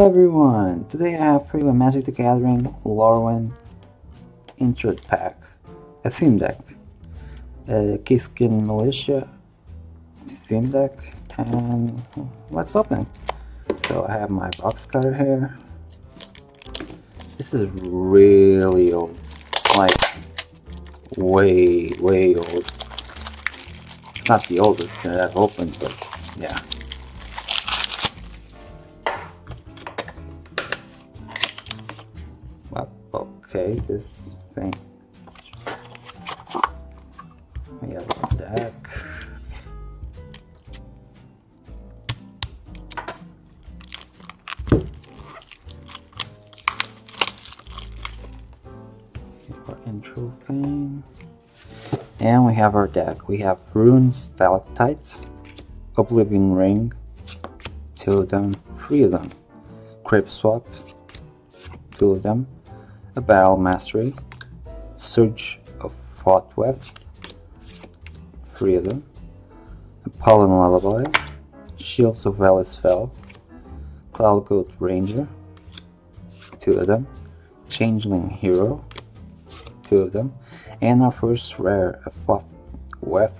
Hello everyone! Today I have previewed Magic the Gathering Lorwyn Intro Pack, a theme deck, a Kithkin Militia theme deck, and let's open. So I have my box cutter here. This is really old, like way old. It's not the oldest that I've opened, but yeah. Okay, this thing. We have a deck. Our intro thing. And we have our deck. We have Rune Stalactites, Oblivion Ring, 2 of them, 3 of them. Creep Swap, 2 of them. A Battle Mastery, Surge of Thoughtweft, 3 of them, Apollon Lullaby, Shields of Velis Vel, Cloud Goat Ranger, 2 of them, Changeling Hero, 2 of them, and our first rare, a Fogged Wet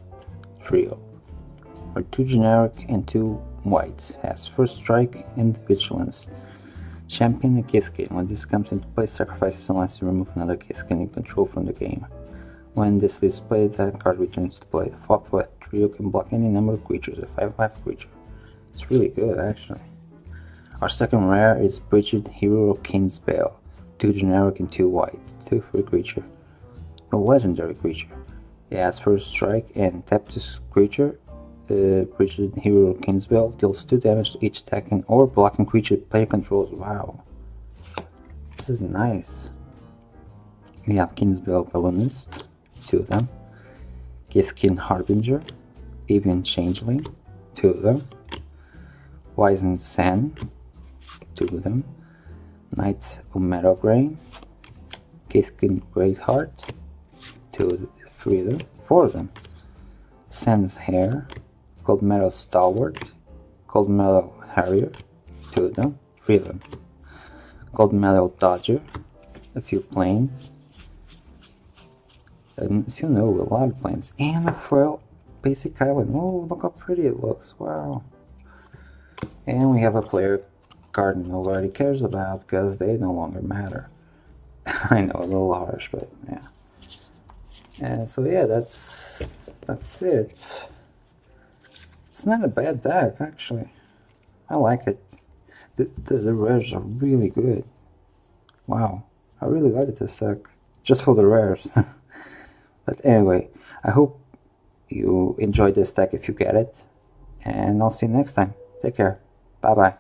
Trio, or 2 generic and 2 whites, has First Strike and Vigilance. Champion the Kithkin. When this comes into play, sacrifices unless you remove another Kithkin you control from the game. When this leaves play, that card returns to play. The Fogged Wet Trio can block any number of creatures, a 5/5 creature. It's really good, actually. Our second rare is Brigid Hero of Kinsbaile. 2 generic and 2 white. 2 for a creature. A legendary creature. It has First Strike and tap this creature. Brigid Hero of Kinsbaile deals 2 damage to each attacking or blocking creature player controls. Wow, this is nice. We have Kinsbaile Balloonist, 2 of them, Kithkin Harbinger, Avian Changeling, 2 of them, Wizened Cenn, 2 of them, Knight of Meadowgrain, Kithkin Greatheart, 3 of them, 4 of them, Sand's Hair, Goldmeadow Stalwart, Goldmeadow Harrier, 2 of them, 3 of them, Goldmeadow Dodger, a few planes, and if you know, a lot of planes, and a foil basic island. Oh, look how pretty it looks, wow. And we have a player card nobody cares about because they no longer matter. I know, a little harsh, but yeah. And so yeah, that's it. It's not a bad deck, actually. I like it. The rares are really good. Wow, I really like this deck. Just for the rares. But anyway, I hope you enjoyed this deck if you get it. And I'll see you next time. Take care. Bye-bye.